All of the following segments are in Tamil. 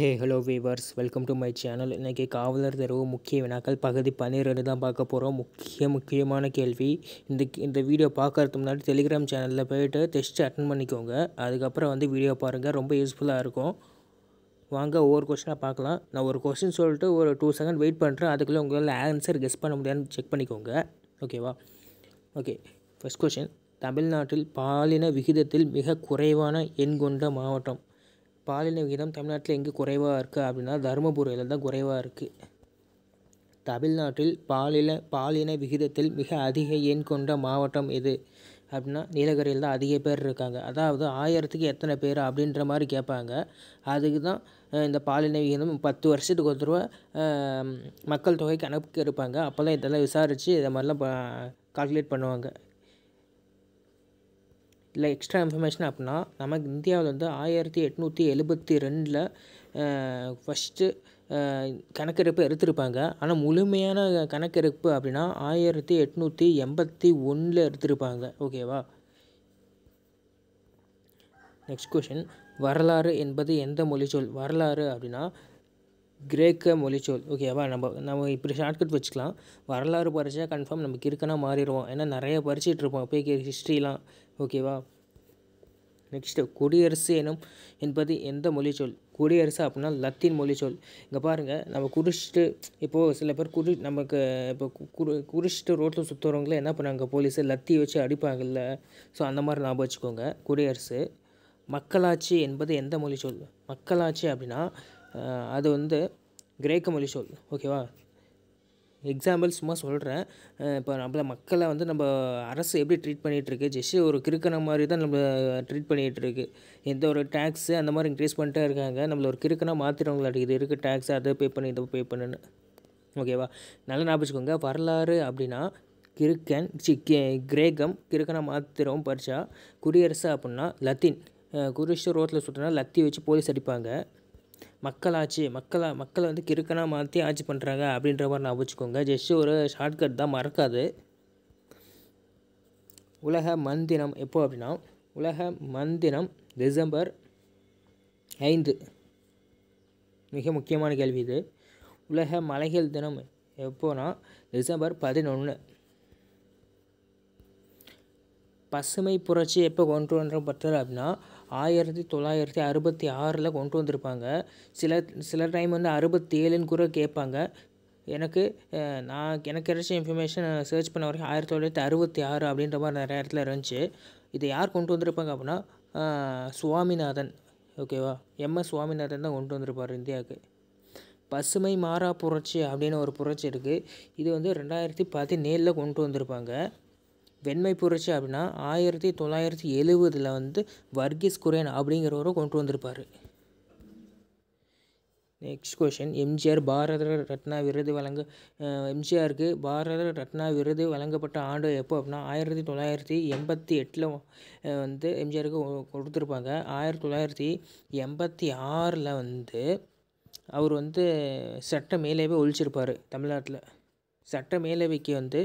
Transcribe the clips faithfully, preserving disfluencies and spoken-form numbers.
Hey hello viewers, welcome to my channel. இன்றைக்கி காவலர் தேர்வு முக்கிய வினாக்கள் பகுதி பன்னிரெண்டு தான் பார்க்க போகிறோம். முக்கிய முக்கியமான கேள்வி. இந்த இந்த வீடியோ பார்க்கறதுக்கு முன்னாடி டெலிகிராம் சேனலில் போய்ட்டு டெஸ்ட்டு அட்டன் பண்ணிக்கோங்க. அதுக்கப்புறம் வந்து வீடியோ பாருங்கள், ரொம்ப யூஸ்ஃபுல்லாக இருக்கும். வாங்க ஒவ்வொரு கொஸ்டினாக பார்க்கலாம். நான் ஒரு கொஸ்டின் சொல்லிட்டு ஒரு டூ செகண்ட் வெயிட் பண்ணுறேன். அதுக்குள்ளே உங்களால் ஆன்சர் கெஸ் பண்ண முடியாதுன்னு செக் பண்ணிக்கோங்க, ஓகேவா? Okay, first question. தமிழ்நாட்டில் பாலின விகிதத்தில் மிக குறைவான எண் கொண்ட மாவட்டம். பாலின விகிதம் தமிழ்நாட்டில் எங்கே குறைவாக இருக்குது அப்படின்னா தருமபுரியில் தான் குறைவாக இருக்குது. தமிழ்நாட்டில் பாலின பாலின விகிதத்தில் மிக அதிக எண் கொண்ட மாவட்டம் எது அப்படின்னா நீலகிரியில் தான் அதிக பேர் இருக்காங்க. அதாவது ஆயிரத்துக்கு எத்தனை பேர் அப்படின்ற மாதிரி கேட்பாங்க. அதுக்கு தான் இந்த பாலின விகிதம் பத்து வருஷத்துக்கு ஒரு தடவை மக்கள் தொகை கணக்கு எடுப்பாங்க. அப்போ தான் இதெல்லாம் விசாரித்து இதை மாதிரிலாம் கால்குலேட் பண்ணுவாங்க. இல்லை எக்ஸ்ட்ரா இன்ஃபர்மேஷன் அப்படின்னா நமக்கு இந்தியாவில் வந்து ஆயிரத்தி எட்நூற்றி எழுபத்தி ரெண்டில் ஃபஸ்ட்டு கணக்கெடுப்பு எடுத்திருப்பாங்க. ஆனால் முழுமையான கணக்கெடுப்பு அப்படின்னா ஆயிரத்தி எட்நூற்றி எண்பத்தி ஒன்றில் எடுத்திருப்பாங்க, ஓகேவா? Next question. வரலாறு என்பது எந்த மொழிச்சொல்? வரலாறு அப்படின்னா கிரேக்க மொழிச்சொல், ஓகேவா? நம்ம நம்ம இப்படி ஷார்ட்கட் வச்சுக்கலாம். வரலாறு பரிச்சா கன்ஃபார்ம் நமக்கு இருக்குன்னா மாறிடுவோம், ஏன்னா நிறைய பரிச்சிட்டு இருப்போம் அப்போ ஹிஸ்ட்ரிலாம், ஓகேவா? நெக்ஸ்ட்டு, குடியரசு எனும் என்பது எந்த மொழிச்சொல்? குடியரசு அப்படின்னா லத்தீன் மொழிச்சொல். இங்கே பாருங்கள், நம்ம குடிச்சிட்டு இப்போது சில பேர் குடி நமக்கு இப்போ குடி குடிச்சிட்டு ரோட்டில் சுற்றுறவங்கள என்ன பண்ணாங்க போலீஸு லத்தி வச்சு அடிப்பாங்கல்ல, ஸோ அந்த மாதிரி ஞாபகம் வச்சுக்கோங்க, குடியரசு. மக்களாட்சி என்பது எந்த மொழிச்சொல்? மக்களாட்சி அப்படின்னா அது வந்து கிரேக்க மொழி சொல், ஓகேவா? எக்ஸாம்பிள் சும்மா சொல்கிறேன். இப்போ நம்மள மக்களை வந்து நம்ம அரசு எப்படி ட்ரீட் பண்ணிகிட்ருக்கு, ஜஸ்ட்டு ஒரு கிறுக்கணை மாதிரி தான் நம்ம ட்ரீட் பண்ணிகிட்ருக்கு. எந்த ஒரு டேக்ஸு அந்த மாதிரி இன்க்ரீஸ் பண்ணிட்டே இருக்காங்க. நம்மள ஒரு கிறுக்கணை மாற்றிடுவாங்களாட்டு, இது இருக்குது டேக்ஸ், அதை பே பண்ணி இதை பே பண்ணுன்னு, ஓகேவா? நல்லா ஞாபகம் வச்சுக்கோங்க. வரலாறு அப்படின்னா கிறுக்கன் சி கிரேக்கம் கிறுக்கணை மாத்திரம் பரிச்சா. குடியரசு அப்படின்னா லத்தீன், குடியரசு ரோட்டில் சுட்டினா லத்தி வச்சு போலீஸ் அடிப்பாங்க. மக்களாட்சி மக்களா மக்களை வந்து கிறுக்கனாக மாற்றி ஆட்சி பண்ணுறாங்க அப்படின்ற மாதிரி நான் வச்சுக்கோங்க. ஜஸ்ட்டு ஒரு ஷார்ட்கட் தான், மறக்காது. உலக மண் தினம் எப்போது அப்படின்னா உலக மண் தினம் டிசம்பர் ஐந்து. மிக முக்கியமான கேள்வி இது. உலக மலைகள் தினம் எப்போனா டிசம்பர் பதினொன்று. பசுமை புரட்சி எப்போ கொண்டு வரப்பட்டது அப்படின்னா ஆயிரத்தி தொள்ளாயிரத்தி அறுபத்தி ஆறில் கொண்டு வந்திருப்பாங்க. சில சில டைம் வந்து அறுபத்தி ஏழுன்னு கூட கேட்பாங்க. எனக்கு நான் எனக்கு கிடைச்ச இன்ஃபர்மேஷன் சர்ச் பண்ண வரைக்கும் ஆயிரத்தி தொள்ளாயிரத்தி அறுபத்தி ஆறு அப்படின்ற மாதிரி நிறைய இடத்துல இருந்துச்சு. இதை யார் கொண்டு வந்திருப்பாங்க அப்படின்னா சுவாமிநாதன், ஓகேவா? எம் எஸ் சுவாமிநாதன் தான் கொண்டு வந்திருப்பார் இந்தியாவுக்கு. பசுமை மாறா புரட்சி அப்படின்னு ஒரு புரட்சி இருக்குது. இது வந்து ரெண்டாயிரத்தி பதினேழில் கொண்டு வந்திருப்பாங்க. வெண்மை புரட்சி அப்படின்னா ஆயிரத்தி தொள்ளாயிரத்தி எழுபதில் வந்து வர்கீஸ் குரியன் அப்படிங்கிறவரை கொண்டு வந்திருப்பார். Next question. எம்ஜிஆர் பாரத ரத்னா விருது வழங்க எம்ஜிஆருக்கு பாரத ரத்னா விருது வழங்கப்பட்ட ஆண்டு எப்போ அப்படின்னா ஆயிரத்தி தொள்ளாயிரத்தி எண்பத்தி எட்டில் வந்து எம்ஜிஆருக்கு கொடுத்துருப்பாங்க. ஆயிரத்தி தொள்ளாயிரத்தி எண்பத்தி ஆறில் வந்து அவர் வந்து சட்ட மேலவை ஒழிச்சிருப்பார். தமிழ்நாட்டில் சட்ட மேலவைக்கு வந்து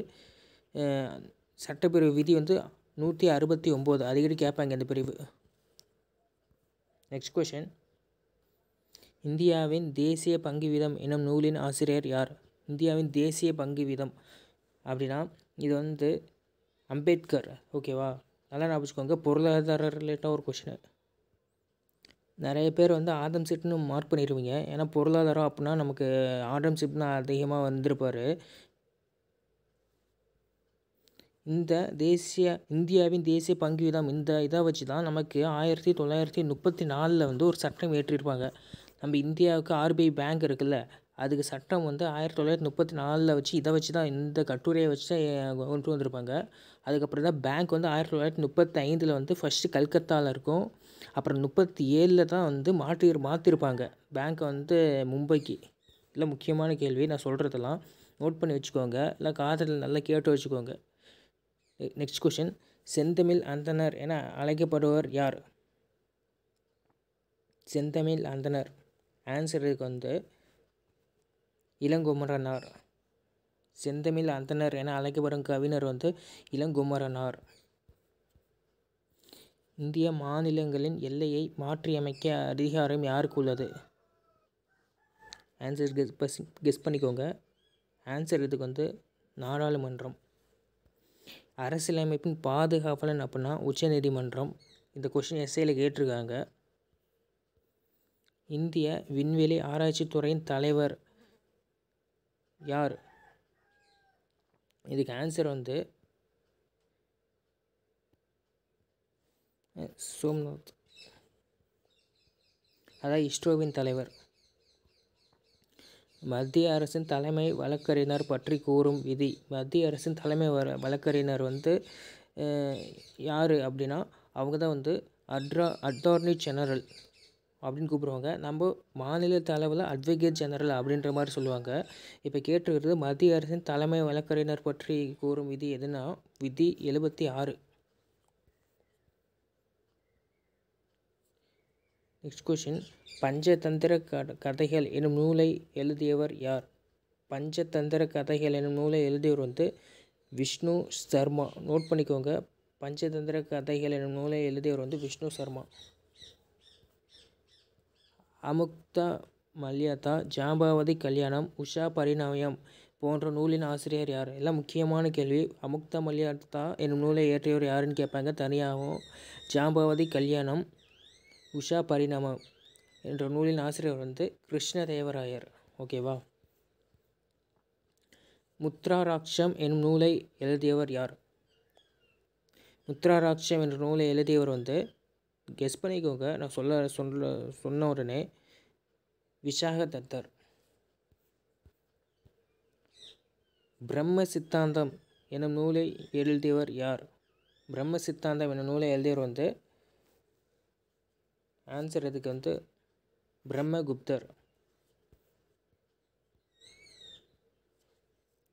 சட்டப்பிரிவு விதி வந்து நூற்றி அறுபத்தி ஒம்பது, அடிக்கடி கேட்பாங்க இந்த பிரிவு. Next question. இந்தியாவின் தேசிய பங்கு வீதம் எனும் நூலின் ஆசிரியர் யார்? இந்தியாவின் தேசிய பங்கு வீதம் அப்படின்னா இது வந்து அம்பேத்கர், ஓகேவா? நல்லா நான் வச்சுக்கோங்க, பொருளாதார ரிலேட்டாக ஒரு கொஷின். நிறைய பேர் வந்து ஆடம் சிட்னு மார்க் பண்ணிடுவீங்க, ஏன்னா பொருளாதாரம் அப்படின்னா நமக்கு ஆடம் சிட்னா அதிகமாக வந்திருப்பார். இந்த தேசிய இந்தியாவின் தேசிய பங்கு வீதம் இந்த இதை வச்சு தான் நமக்கு ஆயிரத்தி தொள்ளாயிரத்தி முப்பத்தி நாலில் வந்து ஒரு சட்டம் ஏற்றிருப்பாங்க. நம்ம இந்தியாவுக்கு ஆர்பிஐ பேங்க் இருக்குல்ல, அதுக்கு சட்டம் வந்து ஆயிரத்தி தொள்ளாயிரத்தி முப்பத்தி நாலில் வச்சு இதை வச்சு தான் இந்த கட்டுரையை வச்சு தான் கொண்டு வந்திருப்பாங்க. அதுக்கப்புறம் தான் பேங்க் வந்து ஆயிரத்தி தொள்ளாயிரத்தி முப்பத்தி ஐந்தில் வந்து ஃபஸ்ட்டு கல்கத்தாவில் இருக்கும். அப்புறம் முப்பத்தி ஏழில் தான் வந்து மாற்றி மாற்றிருப்பாங்க பேங்க்கை வந்து மும்பைக்கு. இல்லை முக்கியமான கேள்வி, நான் சொல்கிறதெல்லாம் நோட் பண்ணி வச்சுக்கோங்க, இல்லை காதில் நல்லா கேட்டு வச்சுக்கோங்க. Next question. செந்தமிழ் அந்தனர் என அழைக்கப்படுவர் யார்? செந்தமிழ் அந்தனர் ஆன்சர் இதுக்கு வந்து இளங்குமரனார். செந்தமிழ் அந்தனர் என அழைக்கப்படும் கவிஞர் வந்து இளங்குமரனார். இந்திய மாநிலங்களின் எல்லையை மாற்றியமைக்க அதிகாரம் யாருக்கு உள்ளது? ஆன்சர் கெஸ் பஸ் கெஸ் பண்ணிக்கோங்க. ஆன்சர் இதுக்கு வந்து நாடாளுமன்றம். அரசியலமைப்பின் பாதுகாவலன் அப்படின்னா உச்சநீதிமன்றம். இந்த கொஷின் எஸ்ஐயில் கேட்டிருக்காங்க. இந்திய விண்வெளி ஆராய்ச்சித்துறையின் தலைவர் யார்? இதுக்கு ஆன்சர் வந்து சோம்நாத், அதாவது இஸ்ரோவின் தலைவர். மத்திய அரசின் தலைமை வழக்கறிஞர் பற்றி கூறும் விதி. மத்திய அரசின் தலைமை வழக்கறிஞர் வந்து யார் அப்படின்னா அவங்க தான் வந்து அட்ரா அட்டார்னி ஜெனரல் அப்படின்னு கூப்பிடுவாங்க. நம்ம மாநில தலைவில் அட்வொகேட் ஜெனரல் அப்படின்ற மாதிரி சொல்லுவாங்க. இப்போ கேட்டிருக்கிறது மத்திய அரசின் தலைமை வழக்கறிஞர் பற்றி கூறும் விதி எதுனா விதி எழுபத்தி ஆறு. நெக்ஸ்ட் கொஷின், பஞ்சதந்திர கதைகள் எனும் நூலை எழுதியவர் யார்? பஞ்சதந்திர கதைகள் எனும் நூலை எழுதியவர் வந்து விஷ்ணு சர்மா. நோட் பண்ணிக்கோங்க, பஞ்சதந்திர கதைகள் எனும் நூலை எழுதியவர் வந்து விஷ்ணு சர்மா. அமுக்தா மல்யாதா, ஜாம்பாவதி கல்யாணம், உஷா பரிணாமம் போன்ற நூலின் ஆசிரியர் யார்? எல்லாம் முக்கியமான கேள்வி. அமுக்தா மல்யாதா எனும் நூலை இயற்றியவர் யாருன்னு கேட்பாங்க தனியாகவும். ஜாம்பாவதி கல்யாணம், உஷா பரிணாமம் என்ற நூலின் ஆசிரியர் வந்து கிருஷ்ணதேவராயர். ஓகேவா? முத்ராராட்சம் எனும் நூலை எழுதியவர் யார்? முத்ராராட்சம் என்ற நூலை எழுதியவர் வந்து கெஸ் பண்ணிக்கோங்க, நான் சொல்ல சொல்ல சொன்ன உடனே விசாக தத்தர். பிரம்ம சித்தாந்தம் எனும் நூலை எழுதியவர் யார்? பிரம்ம சித்தாந்தம் எனும் நூலை எழுதியவர் வந்து ஆன்சர் இதுக்கு வந்து பிரம்மகுப்தர்.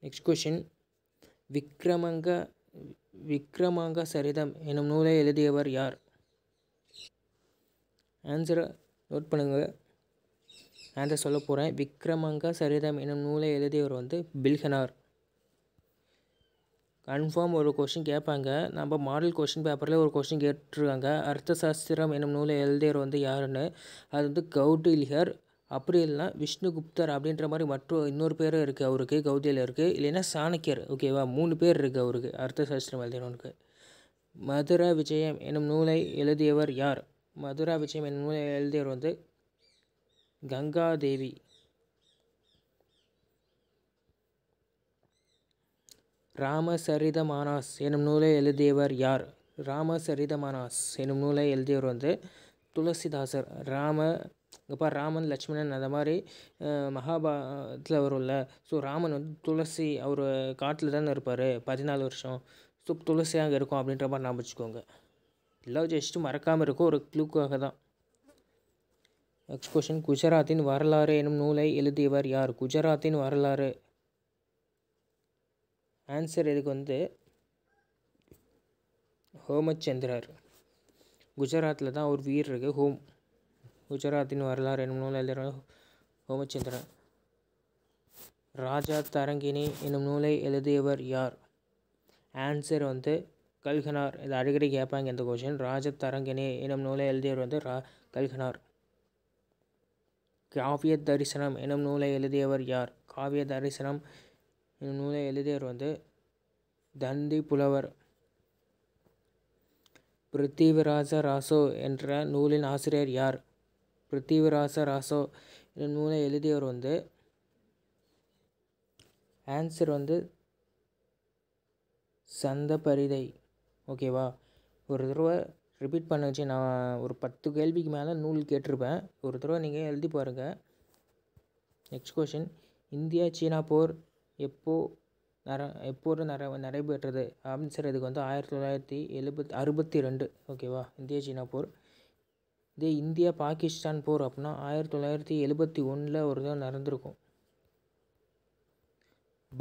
நெக்ஸ்ட் கொஷின், விக்ரமங்க விக்ரமாங்க சரிதம் எனும் நூலை எழுதியவர் யார்? ஆன்சரை நோட் பண்ணுங்க, ஆன்சர் சொல்ல போகிறேன். விக்ரமாங்க சரிதம் எனும் நூலை எழுதியவர் வந்து பில்ஹனார். கன்ஃபார்ம் ஒரு கொஷின் கேட்பாங்க. நம்ம மாடல் கொஷின் பேப்பரில் ஒரு கொஷின் கேட்டிருக்காங்க, அர்த்தசாஸ்திரம் எனும் நூலை எழுதியவர் வந்து யாருன்னு. அது வந்து கௌடில்யர், அப்படி இல்லைனா விஷ்ணுகுப்தர் அப்படின்ற மாதிரி மற்றும் இன்னொரு பேரும் இருக்குது அவருக்கு. கௌடில்யர் இருக்குது, இல்லைன்னா சாணக்கியர். ஓகேவா? மூணு பேர் இருக்குது அவருக்கு அர்த்தசாஸ்திரம் எழுதினவனுக்கு. மதுரா விஜயம் எனும் நூலை எழுதியவர் யார்? மதுரா விஜயம் எனும் நூலை எழுதியவர் வந்து கங்காதேவி. ராமசரிதமானாஸ் எனும் நூலை எழுதியவர் யார்? ராமசரிதமானாஸ் எனும் நூலை எழுதியவர் வந்து துளசிதாசர். ராம அப்பா ராமன் லட்சுமணன் அந்த மாதிரி மகாபாரத்தில் வரும்ல. ஸோ ராமன் வந்து துளசி அவர் காட்டில் தானே இருப்பார் பதினாலு வருஷம். ஸோ துளசி அங்கே இருக்கும் அப்படின்ற மாதிரி நான் வச்சுக்கோங்க. எல்லாம் ஜஸ்ட்டு மறக்காமல் இருக்கும் ஒரு க்ளூக்காக தான். நெக்ஸ்ட் கொஷின், குஜராத்தின் வரலாறு எனும் நூலை எழுதியவர் யார்? குஜராத்தின் வரலாறு ஆன்சர் இதுக்கு வந்து ஹோமச்சந்திரர். குஜராத்தில் தான் ஒரு வீர் இருக்குது ஹோம். குஜராத்தின் வரலாறு என்னும் நூலை எழுதியவர் ஹோமச்சந்திரன். ராஜா தரங்கிணி என்னும் நூலை எழுதியவர் யார்? ஆன்சர் வந்து கல்கனார். இது அடிக்கடி கேட்பாங்க இந்த கொஷின். ராஜா தரங்கிணி என்னும் நூலை எழுதியவர் வந்து ரா கல்கனார். காவிய தரிசனம் என்னும் நூலை எழுதியவர் யார்? காவிய தரிசனம் இந்த நூலை எழுதியவர் வந்து தந்தி புலவர். பிருத்திவிராச ராசோ என்ற நூலின் ஆசிரியர் யார்? பிருத்திவிராச ராசோ இந்த நூலை எழுதியவர் வந்து ஆன்சர் வந்து சந்தபரிதை. ஓகேவா? ஒரு தடவை ரிப்பீட் பண்ண வச்சு நான் ஒரு பத்து கேள்விக்கு மேலே நூல் கேட்டிருப்பேன். ஒரு தடவை நீங்கள் எழுதி பாருங்கள். நெக்ஸ்ட் கொஷின், இந்தியா சீனா போர் எப்போ நர எப்போது நர நடைபெற்றது? ஆன்சர் இதுக்கு வந்து ஆயிரத்தி தொள்ளாயிரத்தி எழுபத்தி அறுபத்தி ரெண்டு ஓகேவா? இந்திய சீனா போர். இதே இந்தியா பாகிஸ்தான் போர் அப்படின்னா ஆயிரத்தி தொள்ளாயிரத்தி எழுபத்தி ஒன்றில் ஒரு தான் நடந்திருக்கும்.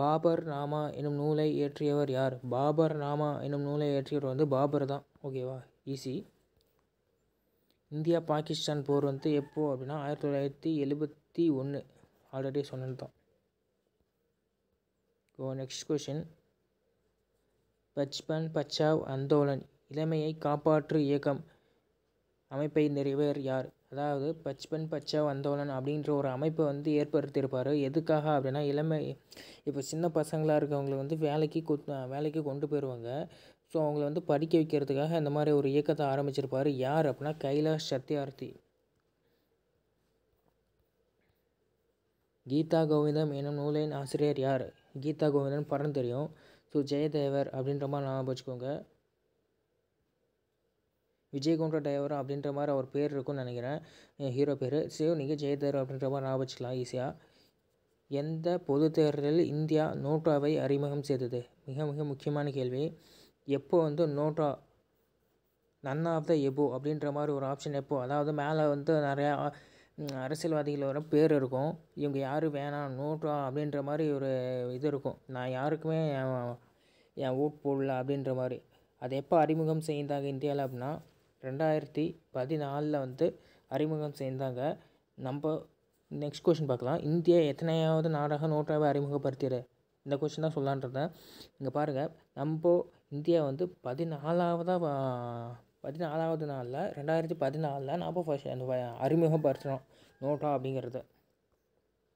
பாபர் நாமா எனும் நூலை இயற்றியவர் யார்? பாபர் நாமா எனும் நூலை இயற்றியவர் வந்து பாபர் தான். ஓகேவா? ஈஸி. இந்தியா பாகிஸ்தான் போர் வந்து எப்போது அப்படின்னா ஆயிரத்தி தொள்ளாயிரத்தி எழுபத்தி ஒன்று ஆல்ரெடி சொன்னது தான். Oh next question, Bachpan Bachao Andolan இளமையை காப்பாற்று இயக்கம் அமைப்பை நிறைவேறு யார்? அதாவது பச்பன் பச்சா வந்தோலன் அப்படின்ற ஒரு அமைப்பை வந்து ஏற்படுத்தியிருப்பார். எதுக்காக அப்படின்னா இளமை இப்போ சின்ன பசங்களாக இருக்கவங்களை வந்து வேலைக்கு வேலைக்கு கொண்டு போயிடுவாங்க. ஸோ அவங்கள வந்து படிக்க வைக்கிறதுக்காக இந்த மாதிரி ஒரு இயக்கத்தை ஆரம்பிச்சிருப்பார். யார் அப்படின்னா கைலாஷ் சத்யார்த்தி, கீதா கோவிந்தம் எனும் நூலின் ஆசிரியர் யார்? கீதா கோவிந்தன் படம் தெரியும். ஸோ ஜெயதேவர் அப்படின்ற மாதிரி ஞாபகம் வச்சுக்கோங்க. விஜயகுண்ட டிரைவர் அப்படின்ற மாதிரி அவர் பேர் இருக்கும்னு நினைக்கிறேன், ஹீரோ பேர். ஸோ நீங்கள் ஜெயதேவர் அப்படின்ற மாதிரி ஞாபகம் வச்சுக்கலாம் ஈஸியாக. எந்த பொது தேர்தலில் இந்தியா நோட்டாவை அறிமுகம் செய்தது? மிக மிக முக்கியமான கேள்வி. எப்போ வந்து NOTA none of the above அப்படின்ற மாதிரி ஒரு ஆப்ஷன் எப்போ, அதாவது மேலே வந்து நிறையா அரசியல்வாதிகளோட பேர் இருக்கும், இவங்க யார் வேணாம் நோட்டா அப்படின்ற மாதிரி ஒரு இது இருக்கும், நான் யாருக்குமே என் ஓட் போடல அப்படின்ற மாதிரி. அது எப்போ அறிமுகம் செய்தாங்க இந்தியாவில் அப்படின்னா ரெண்டாயிரத்தி பதினாலில் வந்து அறிமுகம் செய்தாங்க. நம்ம நெக்ஸ்ட் கொஷின் பார்க்கலாம். இந்தியா எத்தனையாவது நாடாக நோட்டாவை அறிமுகப்படுத்திடு? இந்த கொஷின் தான் சொல்லான்றதேன். இங்கே பாருங்கள், நம்ம இந்தியா வந்து பதினாலாவதாக பதினாலாவது நாளில் ரெண்டாயிரத்தி பதினாலில் நம்ம ஃபர்ஸ்ட் அந்த அறிமுகப்படுத்துகிறோம் நோட்டா அப்படிங்கிறத.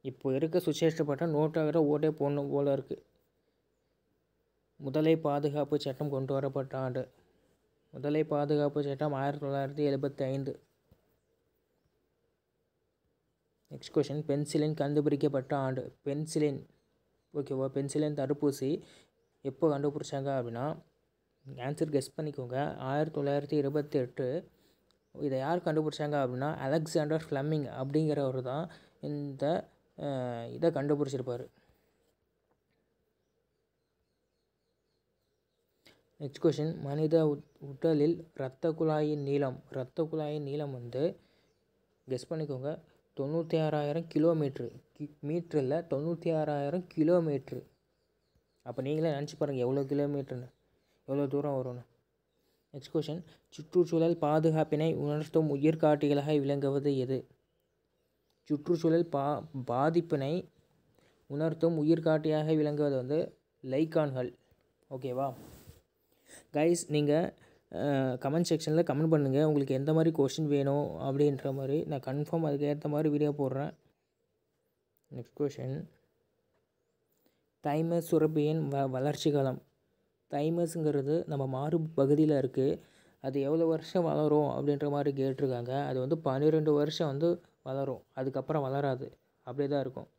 இப்போ இருக்க சுச்சேஷ்டப்பட்ட நோட்டாகிற ஓட்டே போடணும் போல் இருக்குது. முதலை பாதுகாப்பு சட்டம் கொண்டு வரப்பட்ட ஆண்டு? முதலை பாதுகாப்பு சட்டம் ஆயிரத்தி தொள்ளாயிரத்தி எழுபத்தி ஐந்து. நெக்ஸ்ட் கொஷின், பென்சிலின் கண்டுபிடிக்கப்பட்ட ஆண்டு? பென்சிலின் ஓகேவா, பென்சிலின் தடுப்பூசி எப்போ கண்டுபிடிச்சாங்க அப்படின்னா ஆன்சர் கெஸ் பண்ணிக்கோங்க, ஆயிரத்தி தொள்ளாயிரத்தி இருபத்தி எட்டு. இதை யார் கண்டுபிடிச்சாங்க அப்படின்னா அலெக்சாண்டர் ஃப்ளெமிங் அப்படிங்கிறவர் தான் இந்த இதை கண்டுபிடிச்சிருப்பார். நெக்ஸ்ட் கொஷின், மனித உடலில் இரத்த குழாயின் நீளம்? இரத்த குழாயின் நீளம் வந்து கெஸ் பண்ணிக்கோங்க, தொண்ணூற்றி ஆறாயிரம் கிலோமீட்ரு கி மீட்டரில் தொண்ணூற்றி ஆறாயிரம் கிலோமீட்ரு. அப்போ நீங்களே நினச்சி பாருங்கள் எவ்வளோ கிலோமீட்டருன்னு, எவ்வளோ தூரம் வரும்னு. நெக்ஸ்ட் கொஷின், சுற்றுச்சூழல் பாதுகாப்பினை உணர்த்தும் உயிர்காட்டிகளாக விளங்குவது எது? சுற்றுச்சூழல் பா பாதிப்பினை உணர்த்தும் உயிர்காட்டியாக விளங்குவது வந்து லைக்கான்கள். ஓகேவா கைஸ், நீங்கள் கமெண்ட் செக்ஷனில் கமெண்ட் பண்ணுங்கள் உங்களுக்கு எந்த மாதிரி கொஷின் வேணும் அப்படின்ற மாதிரி. நான் கன்ஃபார்ம் அதுக்கேற்ற மாதிரி வீடியோ போடுறேன். நெக்ஸ்ட் கொஷின், தைம சுரப்பியின் வ வளர்ச்சி காலம்? தைமஸுங்கிறது நம்ம மாறு பகுதியில் இருக்குது, அது எவ்வளோ வருஷம் வளரும் அப்படின்ற மாதிரி கேட்டிருக்காங்க. அது வந்து பன்னிரெண்டு வருஷம் வந்து வளரும், அதுக்கப்புறம் வளராது, அப்படி தான் இருக்கும்.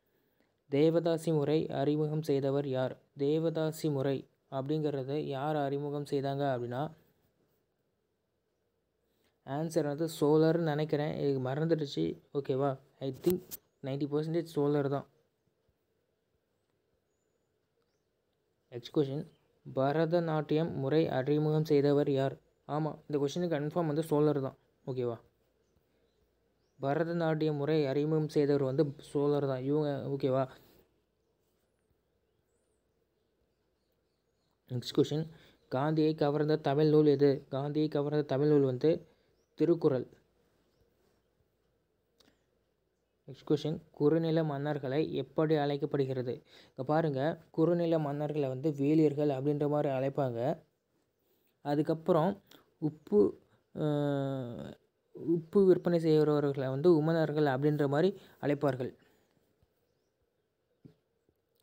தேவதாசி முறை அறிமுகம் செய்தவர் யார்? தேவதாசி முறை அப்படிங்கிறத யார் அறிமுகம் செய்தாங்க அப்படின்னா ஆன்சர் வந்து சோலர்னு நினைக்கிறேன், இது மறந்துடுச்சு. ஓகேவா, I think ninety percentage solar தான். நெக்ஸ்ட் கொஷின், பரதநாட்டியம் முறை அறிமுகம் செய்தவர் யார்? ஆமாம், இந்த கொஷினுக்கு கன்ஃபார்ம் வந்து சோழர் தான். ஓகேவா, பரதநாட்டிய முறை அறிமுகம் செய்தவர் வந்து சோழர் தான் இவங்க. ஓகேவா, நெக்ஸ்ட் கொஷின், காந்தியை கவர்ந்த தமிழ் நூல் எது? காந்தியை கவர்ந்த தமிழ் நூல் வந்து திருக்குறள். நெக்ஸ்ட் கொஷின், குறுநில மன்னர்களை எப்படி அழைக்கப்படுகிறது? இப்போ பாருங்கள், குறுநில மன்னர்களை வந்து வேலியர்கள் அப்படின்ற மாதிரி அழைப்பாங்க. அதுக்கப்புறம் உப்பு உப்பு விற்பனை செய்கிறவர்களை வந்து உமனர்கள் அப்படின்ற மாதிரி அழைப்பார்கள்.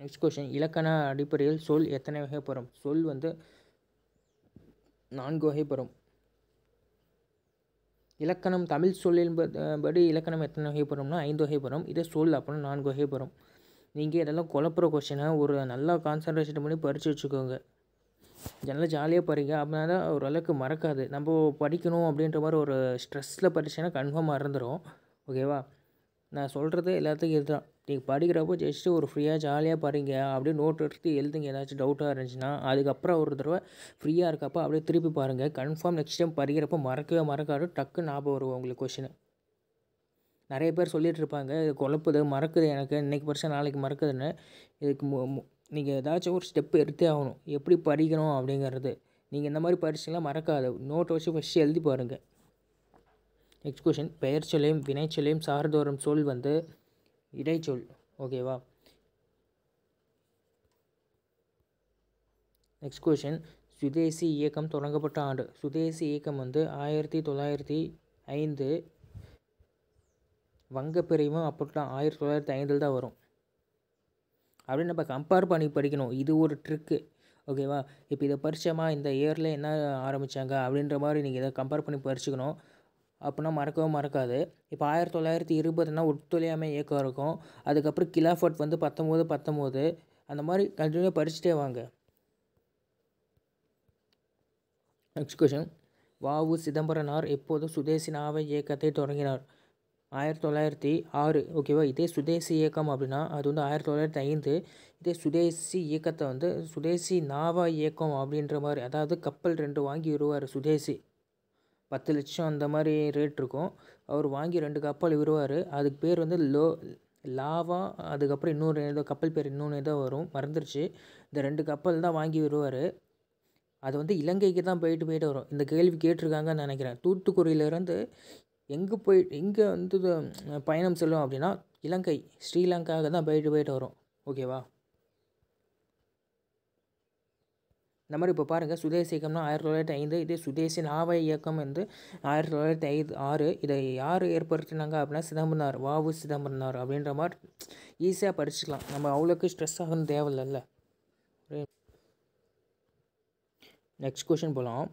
நெக்ஸ்ட் கொஷின், இலக்கண அடிப்படையில் சொல் எத்தனை வகைப்படும்? சொல் வந்து நான்கு வகைப்படும். இலக்கணம் தமிழ் சொல்லின் படி இலக்கணம் எத்தனை வகைப்படும்னா ஐந்து வகைப்படும். இதே சொல் அப்படின்னா நான்கு வகைப்படும். நீங்கள் இதெல்லாம் குழப்புற கொஷினை ஒரு நல்லா கான்சன்ட்ரேஷன் பண்ணி படித்து வச்சுக்கோங்க. நல்லா ஜாலியாக படிங்க, அப்படின்னா தான் ஓரளவுக்கு மறக்காது. நம்ம படிக்கணும் அப்படின்ற மாதிரி ஒரு ஸ்ட்ரெஸ்ஸில் படித்தேன்னா கன்ஃபார்மாக இருந்துடும். ஓகேவா, நான் சொல்கிறது எல்லாத்துக்கும் இதுதான். நீங்கள் படிக்கிறப்போ ஜஸ்ட்டு ஒரு ஃப்ரீயாக ஜாலியாக படிங்க, அப்படியே நோட் எடுத்து எழுதுங்க ஏதாச்சும் டவுட்டாக இருந்துச்சுன்னா. அதுக்கப்புறம் ஒரு தடவை ஃப்ரீயாக இருக்கப்போ அப்படியே திருப்பி பாருங்கள், கன்ஃபார்ம் நெக்ஸ்ட் டைம் படிக்கிறப்போ மறக்கவே மறக்காது, டக்கு ஞாபகம் வரும் உங்களுக்கு கொஷின். நிறைய பேர் சொல்லிகிட்டு இருப்பாங்க இது குழப்புது மறக்குது எனக்கு, இன்றைக்கி படித்தா நாளைக்கு மறக்குதுன்னு. இதுக்கு நீங்கள் ஏதாச்சும் ஒரு ஸ்டெப்பு எடுத்தே ஆகணும் எப்படி படிக்கணும் அப்படிங்கிறது. நீங்கள் இந்த மாதிரி படிச்சிங்கன்னா மறக்காது, நோட்டை வச்சு ஃபஸ்ட்டு எழுதி பாருங்கள். நெக்ஸ்ட் கொஷின், பெயர் சொல்லையும் வினைச்சொல்லையும் சார்ந்தோறும் சொல் வந்து இடைச்சொல். ஓகேவா, நெக்ஸ்ட் கொஷின், சுதேசி இயக்கம் தொடங்கப்பட்ட ஆண்டு? சுதேசி இயக்கம் வந்து ஆயிரத்தி தொள்ளாயிரத்தி ஐந்து. வங்கப்பிரிவும் அப்படிலாம் ஆயிரத்தி தொள்ளாயிரத்தி ஐந்தில் தான் வரும் அப்படின்னு நம்ம கம்பேர் பண்ணி படிக்கணும். இது ஒரு ட்ரிக்கு ஓகேவா. இப்போ இதை பரிச்சயமா இந்த இயரில் என்ன ஆரம்பித்தாங்க அப்படின்ற மாதிரி நீங்கள் இதை கம்பேர் பண்ணி பறிச்சுக்கணும். அப்படின்னா மறக்கவும் மறக்காது. இப்போ ஆயிரத்தி தொள்ளாயிரத்தி இருபதுனா ஒத்துழையாமை இயக்கம் இருக்கும். அதுக்கப்புறம் கிலாஃபட் வந்து பத்தொம்போது பத்தொம்போது அந்த மாதிரி கண்டினியூவாக பறிச்சுட்டே வாங்க. நெக்ஸ்ட் கொஷின், வாவு சிதம்பரனார் எப்போது சுதேசி நாவ இயக்கத்தை தொடங்கினார்? ஆயிரத்தி தொள்ளாயிரத்தி ஆறு ஓகேவா. இதே சுதேசி இயக்கம் அப்படின்னா அது வந்து ஆயிரத்தி தொள்ளாயிரத்தி ஐந்து. இதே சுதேசி இயக்கத்தை வந்து சுதேசி நாவா இயக்கம் அப்படின்ற மாதிரி, அதாவது கப்பல் ரெண்டு வாங்கி வருவார் சுதேசி, பத்து லட்சம் அந்த மாதிரி ரேட் இருக்கும். அவர் வாங்கி ரெண்டு கப்பல் வருவார். அதுக்கு பேர் வந்து லோ லாவா, அதுக்கப்புறம் இன்னொரு ஏதோ கப்பல் பேர் இன்னொன்று ஏதோ வரும் மறந்துருச்சு. இந்த ரெண்டு கப்பல் தான் வாங்கி வருவார். அது வந்து இலங்கைக்கு தான் போயிட்டு போயிட்டு வரும். இந்த கேள்வி கேட்டிருக்காங்கன்னு நினைக்கிறேன். தூத்துக்குடியிலேருந்து எங்கே போய் எங்கே வந்து பயணம் செல்லும் அப்படின்னா இலங்கை ஸ்ரீலங்காவுக்கு தான் போயிட்டு போயிட்டு வரும் ஓகேவா. இந்த மாதிரி இப்போ பாருங்கள், சுதேசி இயக்கம்னா ஆயிரத்தி தொள்ளாயிரத்தி ஐந்து, இதே சுதேசி நாவ இயக்கம் வந்து ஆயிரத்தி தொள்ளாயிரத்தி ஐந்து ஆறு. இதை யார் ஏற்படுத்தினாங்க அப்படின்னா சிதம்பரனார், வாவு சிதம்பரனார் அப்படின்ற மாதிரி ஈஸியாக படிச்சுக்கலாம். நம்ம அவ்வளோக்கு ஸ்ட்ரெஸ் ஆகணும் தேவையில்லைல்ல. நெக்ஸ்ட் கொஷின் போகலாம்.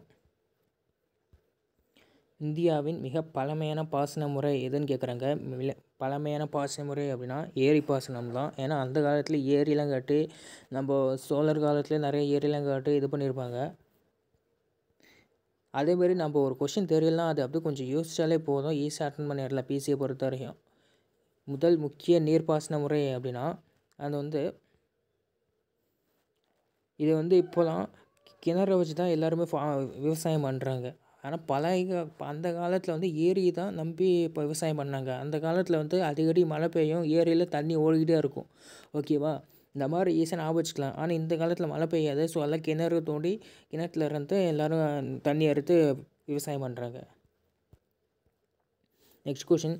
இந்தியாவின் மிக பழமையான பாசன முறை எதுன்னு கேட்குறாங்க. பழமையான பாசன முறை அப்படின்னா ஏரி பாசனம் தான். ஏன்னா அந்த காலத்தில் ஏரிலாம் கட்டி, நம்ம சோழர் காலத்தில் நிறைய ஏரிலாம் கட்டி இது பண்ணியிருப்பாங்க. அதேமாரி நம்ம ஒரு கொஷின் தெரியலாம், அது அப்படியே கொஞ்சம் யோசிச்சாலே போதும், ஈஸியாக அட்டன் பண்ணிடலாம் பிசியை பொறுத்த வரைக்கும். முதல் முக்கிய நீர்ப்பாசன முறை அப்படின்னா அது வந்து இது வந்து இப்போலாம் கிணறு வச்சு தான் எல்லாருமே ஃபா விவசாயம் பண்ணுறாங்க. ஆனால் பழைய அந்த காலத்தில் வந்து ஏரி தான் நம்பி இப்போ விவசாயம் பண்ணாங்க. அந்த காலத்தில் வந்து அடிக்கடி மழை பெய்யும், ஏரியில் தண்ணி ஓடிக்கிட்டே இருக்கும் ஓகேவா. இந்த மாதிரி ஈஸியாக ஞாபகம் வச்சுக்கலாம். ஆனால் இந்த காலத்தில் மழை பெய்யாது. ஸோ அதெல்லாம் கிணறு தோண்டி கிணத்துல இருந்து எல்லோரும் தண்ணி எடுத்து விவசாயம் பண்ணுறாங்க. நெக்ஸ்ட் கொஷின்,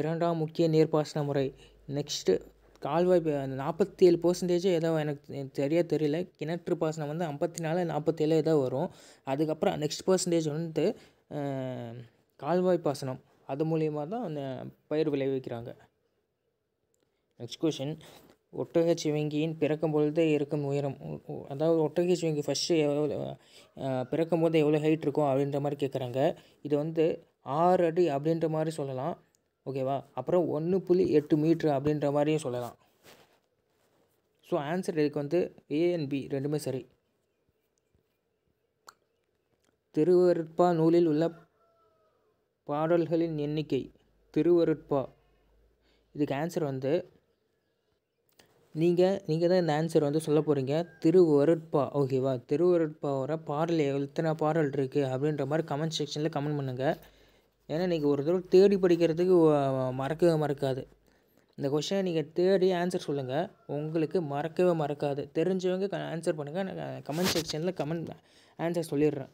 இரண்டாம் முக்கிய நீர்ப்பாசன முறை. நெக்ஸ்ட்டு கால்வாய் நாற்பத்தி ஏழு பர்சன்டேஜ் ஏதோ எனக்கு சரியாக தெரியல. கிணற்று பாசனம் வந்து ஐம்பத்தி நாலு நாற்பத்தேழு ஏதோ வரும். அதுக்கப்புறம் நெக்ஸ்ட் பர்சன்டேஜ் வந்துட்டு கால்வாய் பாசனம், அது மூலியமாக தான் பயிர் விளைவிக்கிறாங்க. நெக்ஸ்ட் கொஷின், ஒட்டகச் சிவிங்கியின் பிறக்கும் பொழுது இருக்கும் உயரம், அதாவது ஒட்டகச் சிவிங்கி ஃபஸ்ட்டு எவ்வளோ பிறக்கும் போது எவ்வளோ ஹைட் இருக்கும் அப்படின்ற மாதிரி கேட்குறாங்க. இது வந்து ஆறு அடி அப்படின்ற மாதிரி சொல்லலாம் ஓகேவா. அப்புறம் ஒன்று புள்ளி எட்டு மீட்ரு அப்படின்ற மாதிரியும் சொல்லலாம். ஸோ ஆன்சர் இதுக்கு வந்து ஏ அண்ட் பி ரெண்டுமே சரி. திருவருட்பா நூலில் உள்ள பாடல்களின் எண்ணிக்கை, திருவருட்பா இதுக்கு ஆன்சர் வந்து நீங்கள் நீங்கள் தான் இந்த ஆன்சர் வந்து சொல்ல போகிறீங்க. திருவருட்பா ஓகேவா. திருவருட்பாவோட பாடல் எத்தனை பாடல் இருக்குது அப்படின்ற மாதிரி கமெண்ட் செக்ஷனில் கமெண்ட் பண்ணுங்கள். ஏன்னா நீங்கள் ஒரு தடவை தேடி படிக்கிறதுக்கு மறக்கவே மறக்காது. இந்த கொஷினை நீங்கள் தேடி ஆன்சர் சொல்லுங்கள், உங்களுக்கு மறக்கவே மறக்காது. தெரிஞ்சவங்க க ஆன்சர் பண்ணுங்கள். நான் கமெண்ட் செக்ஷனில் கமெண்ட் ஆன்சர் சொல்லிடுறேன்.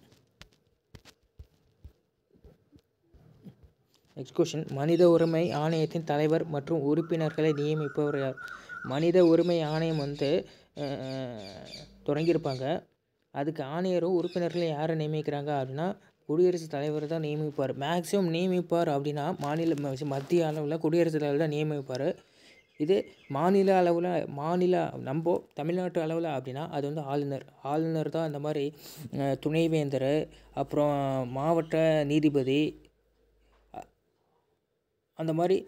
நெக்ஸ்ட் கொஷின், மனித உரிமை ஆணையத்தின் தலைவர் மற்றும் உறுப்பினர்களை நியமிப்பவர் யார்? மனித உரிமை ஆணையம் வந்து தொடங்கியிருப்பாங்க. அதுக்கு ஆணையரும் உறுப்பினர்களை யாரை நியமிக்கிறாங்க அப்படின்னா குடியரசுத் தலைவர் தான் நியமிப்பார். மேக்ஸிமம் நியமிப்பார் அப்படின்னா மாநில மத்திய அளவில் குடியரசுத் தலைவர் தான் நியமிப்பார். இது மாநில அளவில், மாநில நம்ம தமிழ்நாட்டு அளவில் அப்படின்னா அது வந்து ஆளுநர். ஆளுநர் தான் இந்த மாதிரி துணைவேந்தர், அப்புறம் மாவட்ட நீதிபதி, அந்த மாதிரி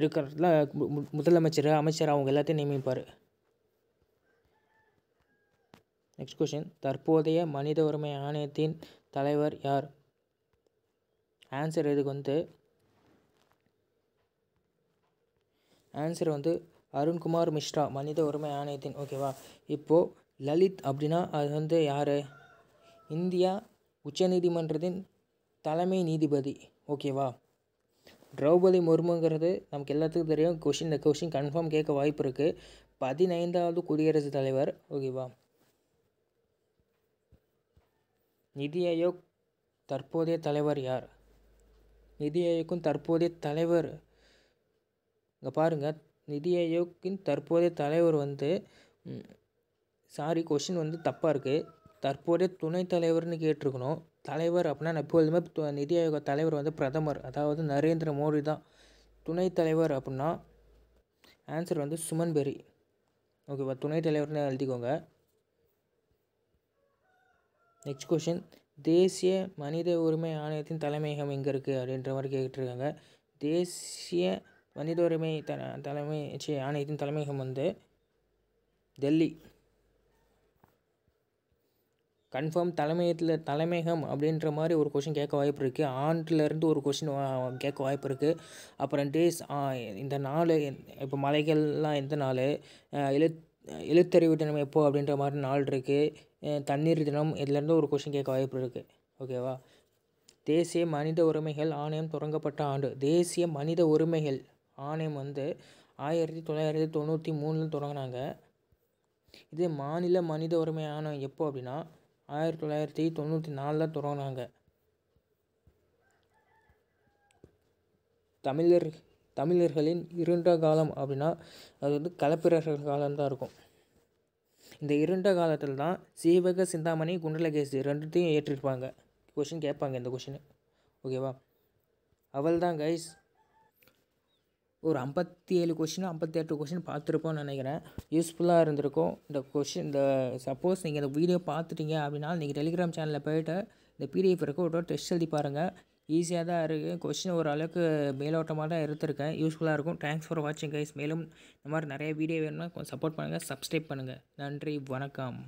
இருக்கிறதுல முதலமைச்சர் அமைச்சர் அவங்க எல்லாத்தையும் நியமிப்பார். நெக்ஸ்ட் கொஷின், தற்போதைய மனித உரிமை ஆணையத்தின் தலைவர் யார்? ஆன்சர் இதுக்கு வந்து ஆன்சர் வந்து அருண்குமார் மிஸ்ரா, மனித உரிமை ஆணையத்தின் ஓகேவா. இப்போது லலித் அப்படின்னா அது வந்து யார்? இந்தியா உச்சநீதிமன்றத்தின் தலைமை நீதிபதி ஓகேவா. திரௌபதி முர்முங்கிறது நமக்கு எல்லாத்துக்கும் தெரியும். கொஷின் இந்த கொஷின் கன்ஃபார்ம் கேட்க வாய்ப்பு இருக்குது. பதினைந்தாவது குடியரசுத் தலைவர் ஓகேவா. நிதி ஆயோக் தற்போதைய தலைவர் யார்? நிதி ஆயோக்கின் தற்போதைய தலைவர் இங்கே பாருங்கள், நிதி ஆயோக்கின் தற்போதைய தலைவர் வந்து சாரி கொஷின் வந்து தப்பாக இருக்குது. தற்போதைய துணைத் தலைவர்னு கேட்டிருக்கணும். தலைவர் அப்படின்னா எப்போதுமே நிதி ஆயோக தலைவர் வந்து பிரதமர், அதாவது நரேந்திர மோடி தான். துணைத் தலைவர் அப்படினா ஆன்சர் வந்து சுமன் பெரி. ஓகேவா, துணைத் தலைவர்னு எழுதிக்கோங்க. நெக்ஸ்ட் கொஷின், தேசிய மனித உரிமை ஆணையத்தின் தலைமையகம் எங்கே இருக்குது அப்படின்ற மாதிரி கேட்டுருக்காங்க. தேசிய மனித உரிமை த தலைமை சி ஆணையத்தின் தலைமையகம் வந்து டெல்லி. கன்ஃபார்ம் தலைமையத்தில் தலைமையகம் அப்படின்ற மாதிரி ஒரு கொஷின் கேட்க வாய்ப்பு இருக்குது. ஆண்டுலேருந்து ஒரு கொஷின் கேட்க வாய்ப்பு இருக்குது. அப்புறம் டேஸ் இந்த நாள், இப்போ மலைகள்லாம் எந்த நாள், எழுத் எழுத்தறிவு தினம் எப்போ அப்படின்ற மாதிரி நாள் இருக்குது, தண்ணீர் தினம், இதுலேருந்து ஒரு கொஷின் கேட்க வாய்ப்பு இருக்குது. ஓகேவா, தேசிய மனித உரிமைகள் ஆணையம் தொடங்கப்பட்ட ஆண்டு. தேசிய மனித உரிமைகள் ஆணையம் வந்து ஆயிரத்தி தொள்ளாயிரத்தி தொண்ணூற்றி மூணில் தொடங்கினாங்க. இது மாநில மனித உரிமை ஆணையம் எப்போ அப்படின்னா ஆயிரத்தி தொள்ளாயிரத்தி தொண்ணூற்றி நாலில் தொடங்கினாங்க. தமிழர் தமிழர்களின் இருண்ட காலம் அப்படின்னா அது வந்து களப்பிரர்கள் காலம்தான் இருக்கும். இந்த இருண்ட காலத்தில் தான் சீவக, சிந்தாமணி, குண்டலகேசி ரெண்டுத்தையும் ஏற்றிருப்பாங்க. கொஷின் கேட்பாங்க இந்த கொஷின். ஓகேவா, அவள் தான் கைஸ். ஒரு ஐம்பத்தி ஏழு கொஷின் ஐம்பத்தி எட்டு கொஷின் பார்த்துருப்போம்னு நினைக்கிறேன். யூஸ்ஃபுல்லாக இருந்திருக்கும் இந்த கொஷின். இந்த சப்போஸ் நீங்கள் இந்த வீடியோ பார்த்துட்டீங்க அப்படின்னா நீங்கள் டெலிகிராம் சேனலில் போய்ட்டு இந்த பிடிஎஃப் இருக்குது, ஒரு டெஸ்ட் எழுதி பாருங்கள். ஈஸியாக தான் இருக்குது. கொஷின் ஓரளவுக்கு மேலோட்டமாக தான் எடுத்திருக்கேன். யூஸ்ஃபுல்லாக இருக்கும். தேங்க்ஸ் ஃபார் வாட்சிங் கைஸ். மேலும் இந்த மாதிரி நிறைய வீடியோ வேணும்னா சப்போர்ட் பண்ணுங்கள், சப்ஸ்கிரைப் பண்ணுங்கள். நன்றி, வணக்கம்.